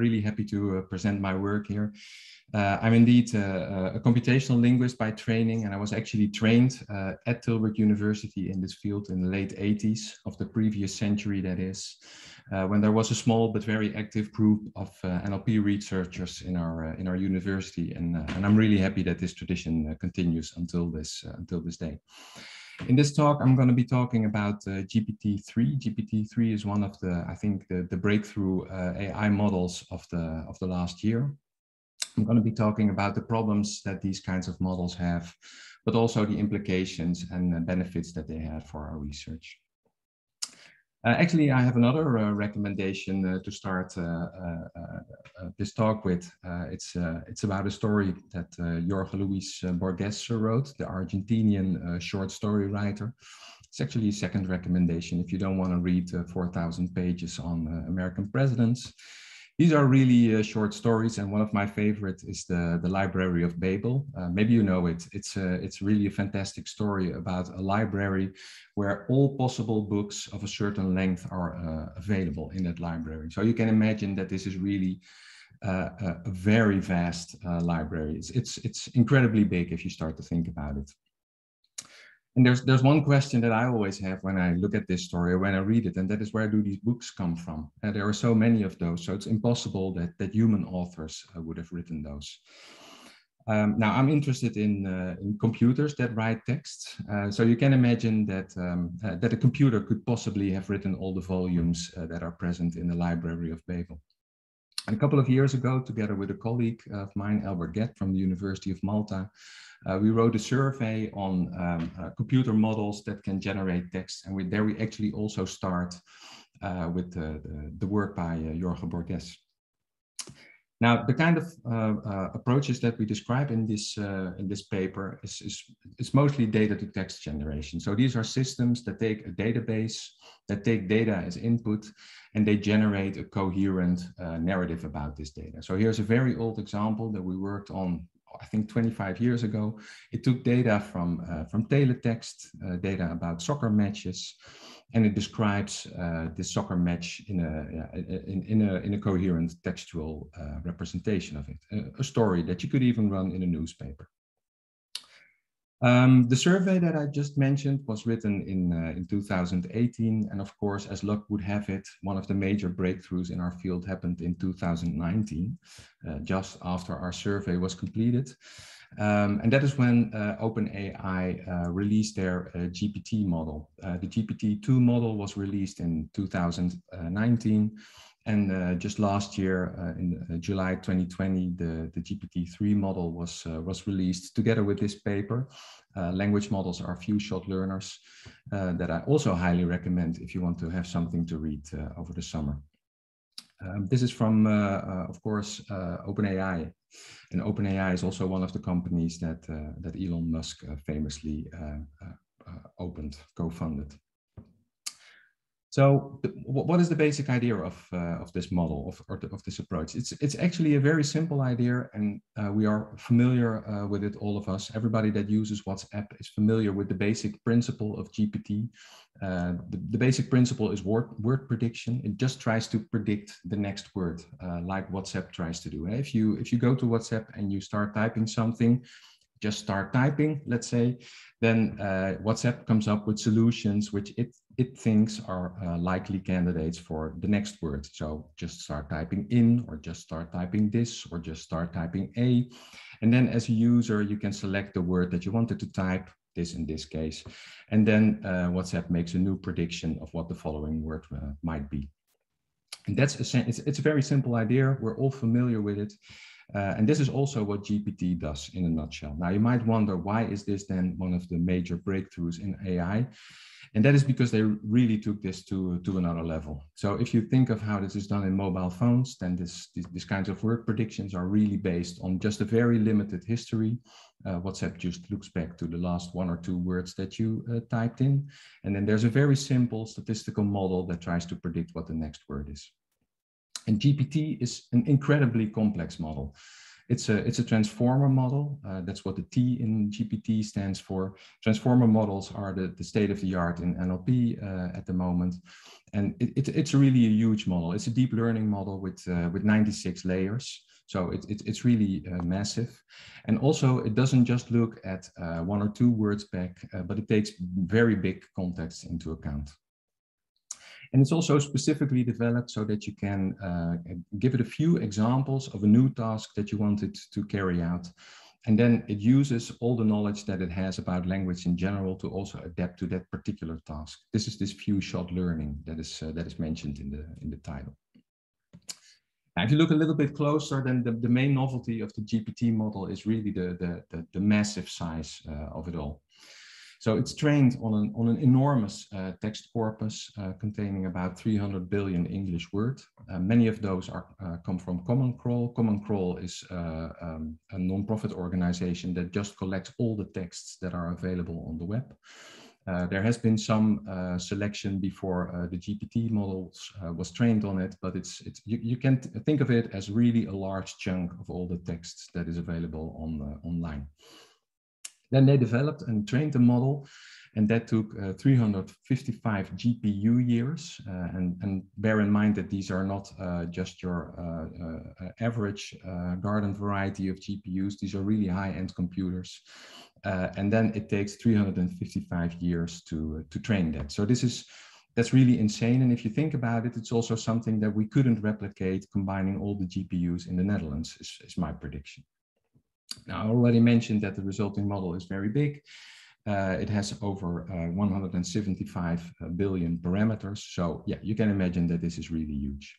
really happy to present my work here. I'm indeed a computational linguist by training, and I was actually trained at Tilburg University in this field in the late 80s of the previous century, that is, when there was a small but very active group of NLP researchers in our university, and I'm really happy that this tradition continues until this day. In this talk, I'm going to be talking about GPT-3. GPT-3 is one of the, I think, the breakthrough AI models of the last year. I'm going to be talking about the problems that these kinds of models have, but also the implications and the benefits that they have for our research. Actually, I have another recommendation to start this talk with. It's about a story that Jorge Luis Borges wrote, the Argentinian short story writer. It's actually a second recommendation if you don't want to read 4,000 pages on American presidents. These are really short stories, and one of my favorite is the Library of Babel. Maybe you know it. It's really a fantastic story about a library where all possible books of a certain length are available in that library. So you can imagine that this is really a very vast library. It's incredibly big if you start to think about it. And there's one question that I always have when I look at this story, when I read it, and that is, where do these books come from? There are so many of those, so it's impossible that, human authors would have written those. Now, I'm interested in computers that write texts, so you can imagine that, that a computer could possibly have written all the volumes that are present in the Library of Babel. And a couple of years ago, together with a colleague of mine, Albert Gett from the University of Malta, we wrote a survey on computer models that can generate text. And there we actually also start with the work by Jorge Borges. Now, the kind of approaches that we describe in this paper is mostly data to text generation. So these are systems that take a database, that take data as input, and they generate a coherent narrative about this data. So here's a very old example that we worked on, I think, 25 years ago. It took data from Teletext, data about soccer matches, and it describes this soccer match in a coherent textual representation of it, a story that you could even run in a newspaper. The survey that I just mentioned was written in 2018, and of course, as luck would have it, one of the major breakthroughs in our field happened in 2019, just after our survey was completed. And that is when OpenAI released their GPT model. The GPT-2 model was released in 2019. And just last year, in July 2020, the GPT-3 model was released together with this paper. Language models are few-shot learners that I also highly recommend if you want to have something to read over the summer. This is from, of course, OpenAI. And OpenAI is also one of the companies that, that Elon Musk famously opened, co-funded. So what is the basic idea of this model, of this approach? It's actually a very simple idea, and we are familiar with it, all of us. Everybody that uses WhatsApp is familiar with the basic principle of GPT. The basic principle is word prediction. It just tries to predict the next word, like WhatsApp tries to do. If you go to WhatsApp and you start typing something, just start typing, let's say, then WhatsApp comes up with solutions which it thinks are likely candidates for the next word. So just start typing in, or just start typing this, or just start typing a. And then as a user, you can select the word that you wanted to type, this in this case. And then WhatsApp makes a new prediction of what the following word might be. And it's a very simple idea. We're all familiar with it. And this is also what GPT does in a nutshell. Now, you might wonder, why is this then one of the major breakthroughs in AI? And that is because they really took this to another level. So if you think of how this is done in mobile phones, then these kinds of word predictions are really based on just a very limited history. WhatsApp just looks back to the last one or two words that you typed in. And then there's a very simple statistical model that tries to predict what the next word is. And GPT is an incredibly complex model. It's a transformer model. That's what the T in GPT stands for. Transformer models are the state of the art in NLP at the moment. And it's really a huge model. It's a deep learning model with 96 layers. So it's really massive. And also it doesn't just look at one or two words back, but it takes very big context into account. And it's also specifically developed so that you can give it a few examples of a new task that you want it to carry out. And then it uses all the knowledge that it has about language in general to also adapt to that particular task. This is this few-shot learning that is mentioned in the title. Now, if you look a little bit closer, then the main novelty of the GPT model is really the massive size of it all. So it's trained on an enormous text corpus containing about 300 billion English words. Many of those come from Common Crawl. Common Crawl is a non-profit organization that just collects all the texts that are available on the web. There has been some selection before the GPT model was trained on it, but you can think of it as really a large chunk of all the texts that is available online. Then they developed and trained the model, and that took 355 GPU years. And bear in mind that these are not just your average garden variety of GPUs. These are really high-end computers. And then it takes 355 years to train that. So that's really insane. And if you think about it, it's also something that we couldn't replicate combining all the GPUs in the Netherlands, is my prediction. Now, I already mentioned that the resulting model is very big. It has over 175 billion parameters. So yeah, you can imagine that this is really huge.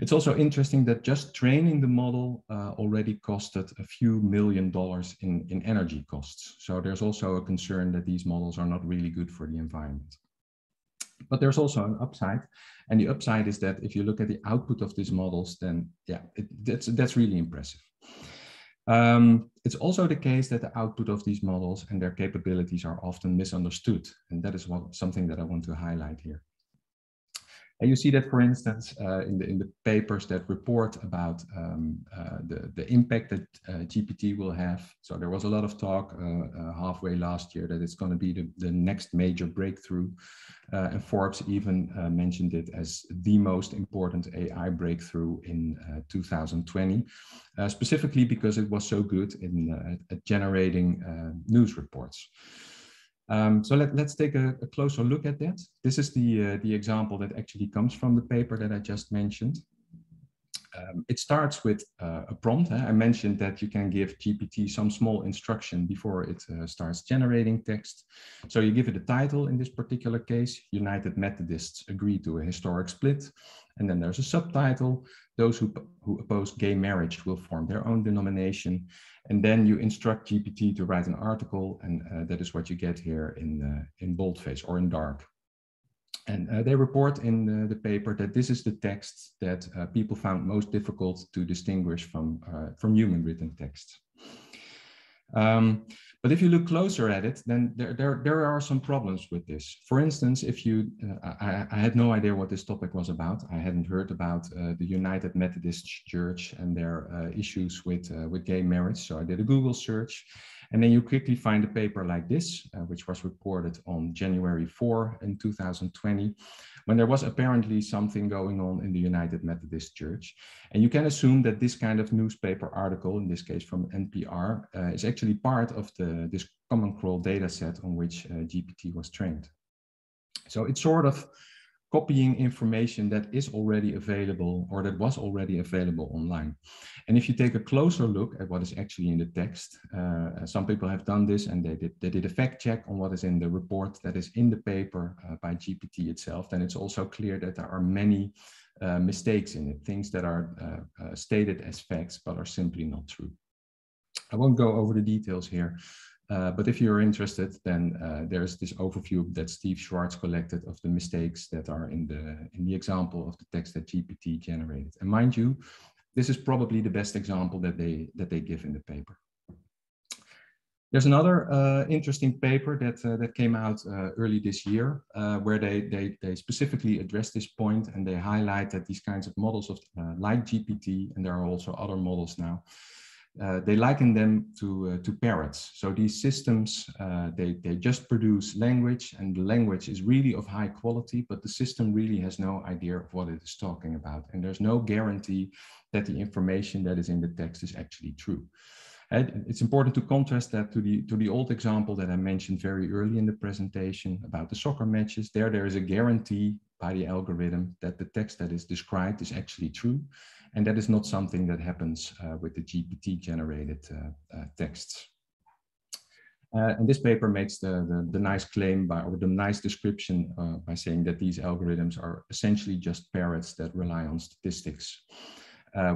It's also interesting that just training the model already costed a few $1 million in energy costs. So there's also a concern that these models are not really good for the environment. But there's also an upside, and the upside is that if you look at the output of these models, then yeah, that's really impressive. It's also the case that the output of these models and their capabilities are often misunderstood. And that is something that I want to highlight here. And you see that, for instance, in the papers that report about the impact that GPT will have. So there was a lot of talk halfway last year that it's going to be the next major breakthrough. And Forbes even mentioned it as the most important AI breakthrough in 2020, specifically because it was so good at generating news reports. So let's take a closer look at that. This is the example that actually comes from the paper that I just mentioned. It starts with a prompt. I mentioned that you can give GPT some small instruction before it starts generating text. So you give it a title. In this particular case, United Methodists agree to a historic split. And then there's a subtitle. Those who oppose gay marriage will form their own denomination. And then you instruct GPT to write an article. And that is what you get here in boldface or in dark. And they report in the paper that this is the text that people found most difficult to distinguish from human written text. But if you look closer at it, then there are some problems with this. For instance, if you, I had no idea what this topic was about. I hadn't heard about the United Methodist Church and their issues with gay marriage. So I did a Google search, and then you quickly find a paper like this, which was reported on January 4 in 2020, when there was apparently something going on in the United Methodist Church. And you can assume that this kind of newspaper article, in this case from NPR, is actually part of this Common Crawl data set on which GPT was trained. So it's sort of copying information that is already available, or that was already available online. And if you take a closer look at what is actually in the text, some people have done this, and they did a fact check on what is in the report that is in the paper by GPT itself, then it's also clear that there are many mistakes in it, things that are stated as facts, but are simply not true. I won't go over the details here, but if you're interested, then there's this overview that Steve Schwartz collected of the mistakes that are in the example of the text that GPT generated. And mind you, this is probably the best example that they give in the paper. There's another interesting paper that came out early this year, where they specifically address this point, and they highlight that these kinds of models like GPT, and there are also other models now, They liken them to parrots. So these systems, they just produce language, and the language is really of high quality, but the system really has no idea of what it is talking about. And there's no guarantee that the information that is in the text is actually true. And it's important to contrast that to the old example that I mentioned very early in the presentation about the soccer matches. There is a guarantee by the algorithm that the text that is described is actually true. And that is not something that happens with the GPT-generated texts. And this paper makes the nice claim by saying that these algorithms are essentially just parrots that rely on statistics,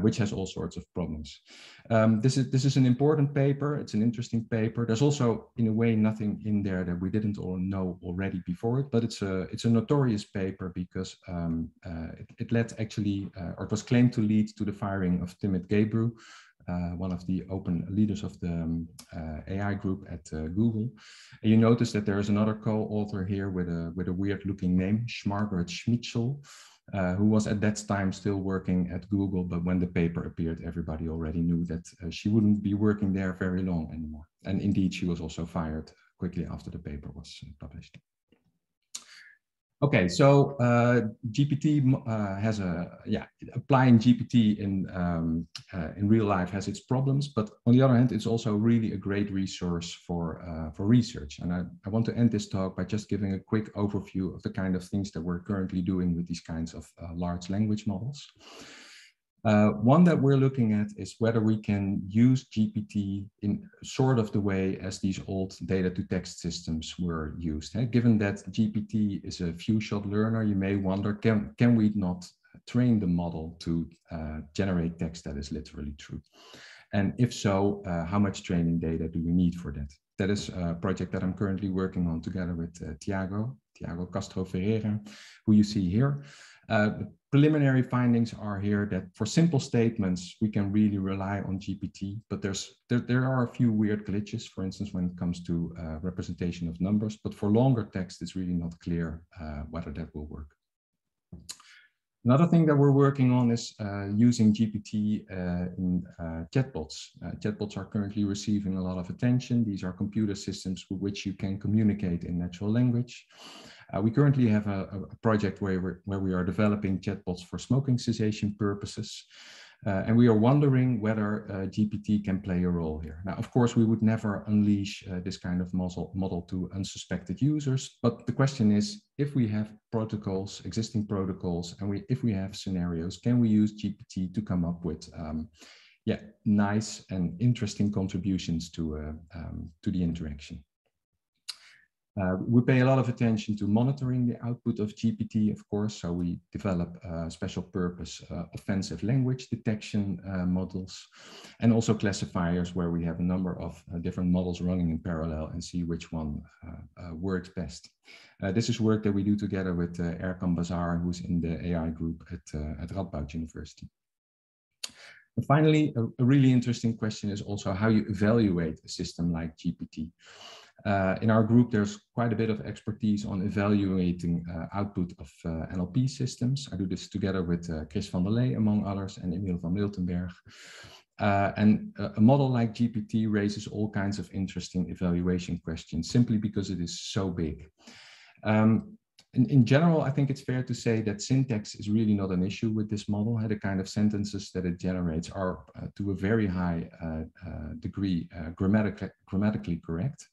which has all sorts of problems. This is an important paper. It's an interesting paper. There's also, in a way, nothing in there that we didn't all know already before it, but it's a notorious paper because it led actually, or it was claimed to lead to the firing of Timnit Gebru, one of the open leaders of the AI group at Google. And you notice that there is another co-author here with a weird looking name, Margaret Schmitchell, who was at that time still working at Google, but when the paper appeared, everybody already knew that she wouldn't be working there very long anymore. And indeed, she was also fired quickly after the paper was published. Okay, so applying GPT in real life has its problems, but on the other hand, it's also really a great resource for research. And I want to end this talk by just giving a quick overview of the kind of things that we're currently doing with these kinds of large language models. One that we're looking at is whether we can use GPT in sort of the way as these old data-to-text systems were used. Given that GPT is a few-shot learner, you may wonder, can we not train the model to generate text that is literally true? And if so, how much training data do we need for that? That is a project that I'm currently working on together with Tiago Castro Ferreira, who you see here. Preliminary findings are here that for simple statements, we can really rely on GPT, but there are a few weird glitches, for instance, when it comes to representation of numbers, but for longer text, it's really not clear whether that will work. Another thing that we're working on is using GPT in chatbots. Chatbots are currently receiving a lot of attention. These are computer systems with which you can communicate in natural language. We currently have a project where we are developing chatbots for smoking cessation purposes. And we are wondering whether GPT can play a role here. Now, of course, we would never unleash this kind of model to unsuspected users. But the question is, if we have protocols, existing protocols, and if we have scenarios, can we use GPT to come up with nice and interesting contributions to the interaction? We pay a lot of attention to monitoring the output of GPT, of course, so we develop special purpose offensive language detection models, and also classifiers where we have a number of different models running in parallel and see which one works best. This is work that we do together with Erkan Bazaar, who's in the AI group at Radboud University. And finally, a really interesting question is also how you evaluate a system like GPT. In our group, there's quite a bit of expertise on evaluating output of NLP systems. I do this together with Chris van der Lee, among others, and Emil van Miltenberg. And a model like GPT raises all kinds of interesting evaluation questions simply because it is so big. In general, I think it's fair to say that syntax is really not an issue with this model. The kind of sentences that it generates are to a very high degree grammatically correct.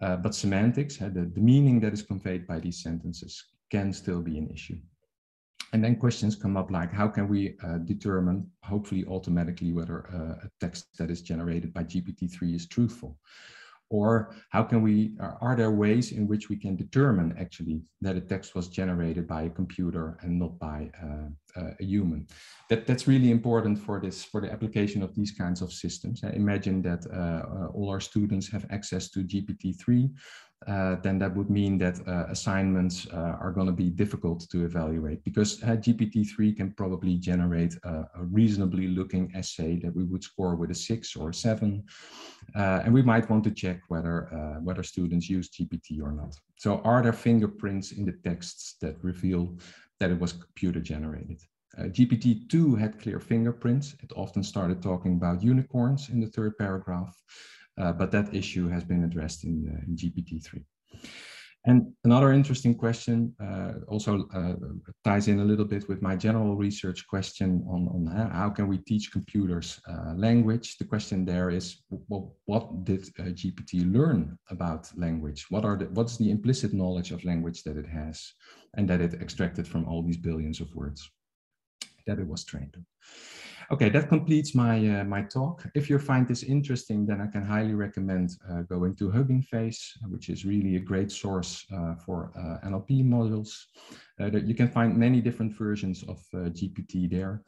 But semantics, the meaning that is conveyed by these sentences can still be an issue. And then questions come up like, how can we determine, hopefully automatically, whether a text that is generated by GPT-3 is truthful? Or how can we, are there ways in which we can determine actually that a text was generated by a computer and not by a human? That's really important for the application of these kinds of systems. Imagine that all our students have access to GPT-3, then that would mean that assignments are going to be difficult to evaluate, because GPT-3 can probably generate a reasonably looking essay that we would score with a 6 or a 7. And we might want to check whether students use GPT or not. So are there fingerprints in the texts that reveal that it was computer generated? GPT-2 had clear fingerprints. It often started talking about unicorns in the third paragraph, but that issue has been addressed in GPT-3. And another interesting question also ties in a little bit with my general research question on how can we teach computers language? The question there is, well, what did GPT learn about language? What's the implicit knowledge of language that it has and that it extracted from all these billions of words that it was trained on? Okay, that completes my my talk. If you find this interesting, then I can highly recommend going to Hugging Face, which is really a great source for NLP models. That you can find many different versions of GPT there,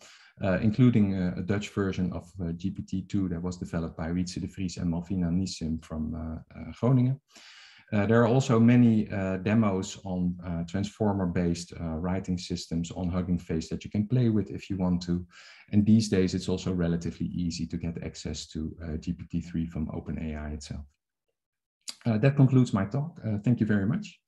including a Dutch version of GPT-2 that was developed by Rietse de Vries and Malvina Nissim from Groningen. There are also many demos on transformer-based writing systems on Hugging Face that you can play with if you want to. And these days, it's also relatively easy to get access to GPT-3 from OpenAI itself. That concludes my talk. Thank you very much.